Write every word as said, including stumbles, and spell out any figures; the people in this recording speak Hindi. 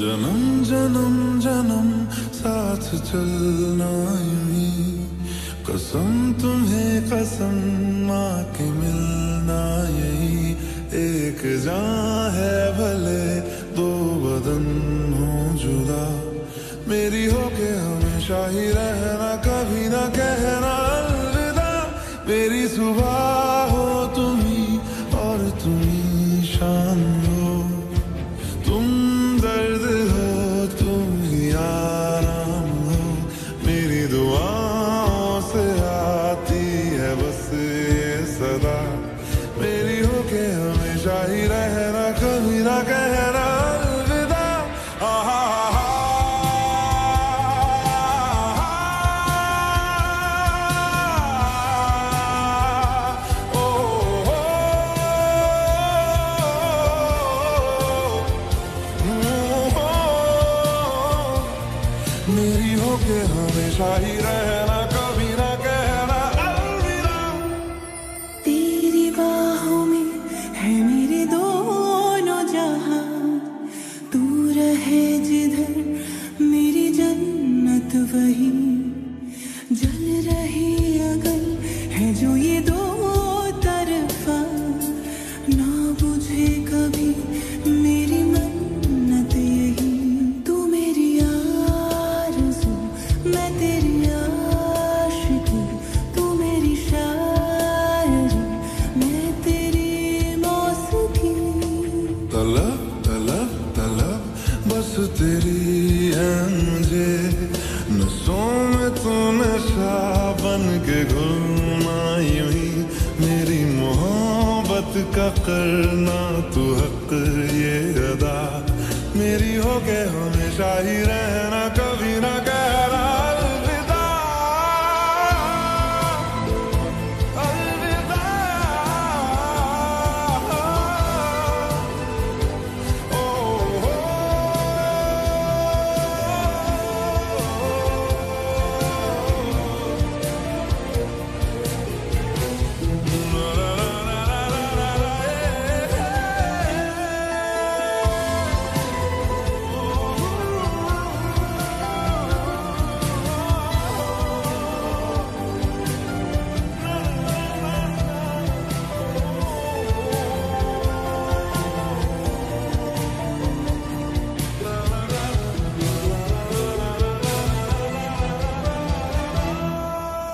जन्म जन्म जन्म साथ चलना यूं, कसम तुम्हें कसम माँ के मिलना यही। एक जान है भले दो बदन हो जुदा, मेरी हो के हमेशा ही रहना, कभी ना कहना अलविदा। मेरी सुबह हो तुम ही और तुम ही शाम हो, तुम दर्द हो तुम ही आराम हो। मेरी दुआओं से आती है बस ये सदा, मेरी हो के हमेशा ही रहना, कभी ना कहना अलविदा। मेरी हो के हमेशा ही रहना, कभी ना कहना अलविदा। तेरी बाहों में है मेरे दोनों जहां, तू रहे जिधर मेरी जन्नत वही। जल रही अगर है जो ये दो तरफा, ना बुझे कभी मेरी मन्नत यही। तलब तलब तलब बस तेरी है मुझे, नसों में तू नशा बन के घूमना यूं। मेरी मोहब्बत का करना तू हक ये अदा, मेरी हो के हमेशा ही रहना, कभी ना